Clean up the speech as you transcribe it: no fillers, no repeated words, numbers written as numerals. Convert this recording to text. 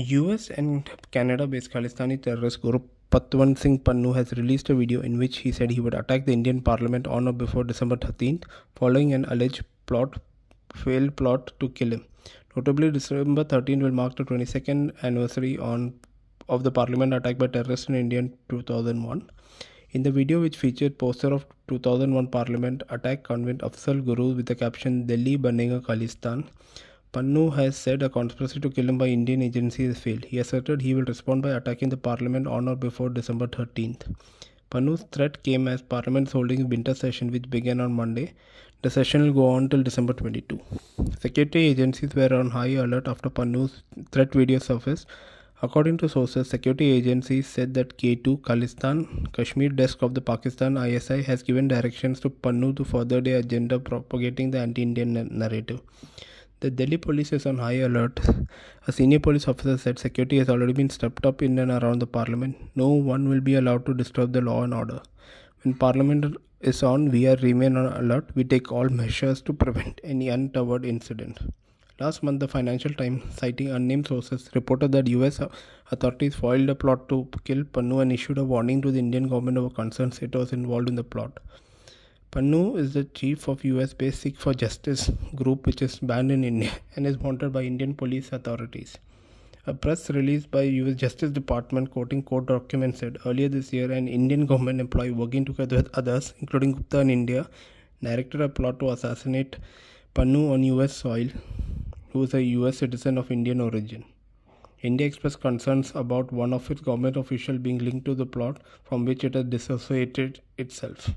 US and Canada-based Khalistani terrorist Gurpatwant Singh Pannun has released a video in which he said he would attack the Indian Parliament on or before December 13th, following an alleged failed plot to kill him. Notably, December 13th will mark the 22nd anniversary of the Parliament attack by terrorists in India in 2001. In the video, which featured poster of 2001 Parliament attack convened Afzal Guru with the caption "Delhi Banega Khalistan," Pannun has said a conspiracy to kill him by Indian agencies has failed. He asserted he will respond by attacking the parliament on or before December 13th. Pannun's threat came as Parliament is holding Winter Session, which began on Monday. The session will go on till December 22. Security agencies were on high alert after Pannun's threat video surfaced. According to sources, security agencies said that K2 Khalistan Kashmir desk of the Pakistan ISI has given directions to Pannun to further their agenda propagating the anti-Indian narrative. The Delhi police is on high alert. A senior police officer said security has already been stepped up in and around the parliament. No one will be allowed to disturb the law and order. When parliament is on, we remain on alert. We take all measures to prevent any untoward incident. Last month, the Financial Times, citing unnamed sources, reported that US authorities foiled a plot to kill Pannun and issued a warning to the Indian government over concerns it was involved in the plot. Pannun is the chief of US-based Sikh for Justice group, which is banned in India and is wanted by Indian police authorities. A press release by US Justice Department quoting court documents said, earlier this year, an Indian government employee working together with others, including Gupta in India, directed a plot to assassinate Pannun on US soil, who is a US citizen of Indian origin. India expressed concerns about one of its government officials being linked to the plot, from which it has dissociated itself.